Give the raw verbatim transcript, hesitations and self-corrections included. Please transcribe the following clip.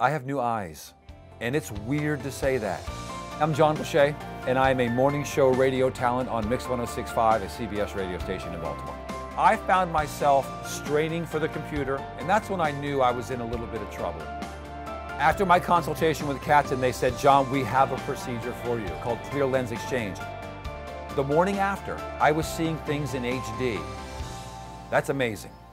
I have new eyes, and it's weird to say that. I'm John Boesche, and I am a morning show radio talent on Mix one oh six point five, a C B S radio station in Baltimore. I found myself straining for the computer, and that's when I knew I was in a little bit of trouble. After my consultation with Katzen, they said, "John, we have a procedure for you called Clear Lens Exchange." The morning after, I was seeing things in H D. That's amazing.